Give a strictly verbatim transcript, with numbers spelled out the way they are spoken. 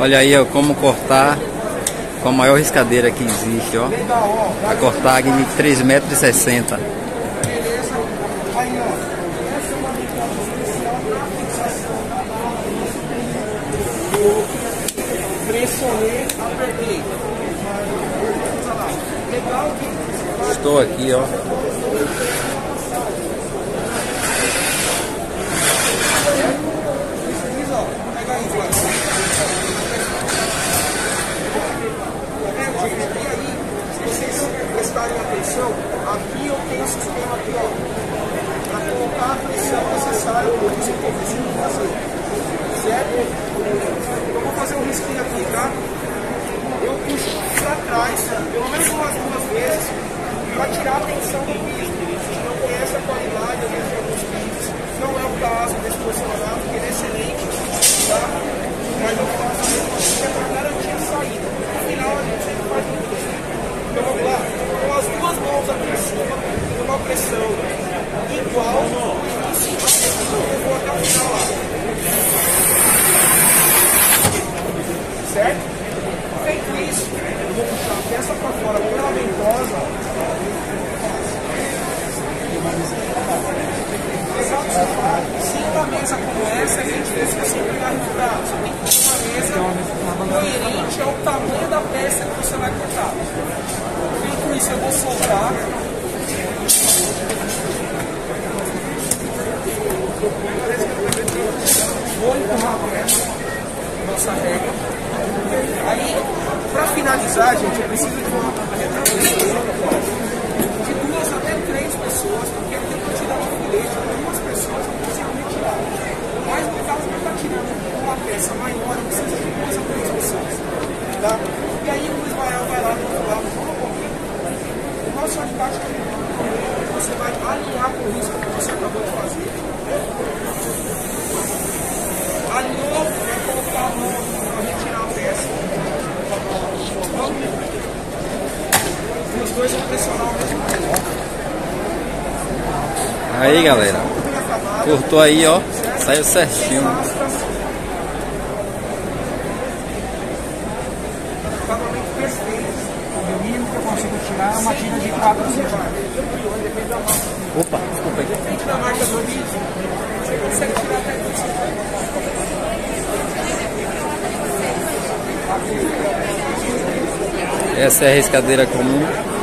Olha aí, ó, como cortar com a maior riscadeira que existe, ó. A cortagem de três metros e sessenta. Estou aqui, ó. Aqui eu tenho o sistema aqui, ó, para colocar a pressão necessária para o que você precisa fazer, certo? Eu vou fazer um risquinho aqui, tá? Eu puxo para trás, pelo menos umas duas vezes, para tirar a tensão do piso. Não conhece a qualidade, eu vejo alguns pisos, não é o caso desse posicionamento, que ele é excelente, tá? Mas eu faço a mesma coisa para garantir a saída. No final a gente sempre faz um piso. Então vamos lá, com as duas mãos aqui em cima, numa pressão igual em cima. Eu vou até o final lá. Certo? Feito isso, eu vou puxar a peça para fora pela ventosa. Sinta a mesa como essa, a gente precisa sempre garfar. Você tem que puxar a mesa coerente ao tamanho da peça que você vai cortar. Feito isso, eu vou soltar. Vou empurrar a peça. Nossa régua. Aí, para finalizar, gente, eu preciso de uma de duas até três pessoas, porque eu tenho que tirar um filete de duas pessoas, eu não consigo me tirar. Mas no caso que eu estou tirando uma peça maior, eu preciso de duas a três pessoas. Tá? E aí o Israel vai lá do outro lado, vamos comigo. O nosso alicato que ele tem, você vai alinhar com o risco que você acabou de fazer. Alinhou, vai colocar a mão para retirar a peça. E os dois vão pressionar o mesmo tempo. Aí, galera, cortou aí, ó, saiu certinho. O acabamento perfeito. O mínimo que eu consigo tirar é uma máquina de quatro centímetros. Opa, desculpa aqui. Depende da marca do vídeo. Você consegue tirar até aqui. Essa é a riscadeira comum.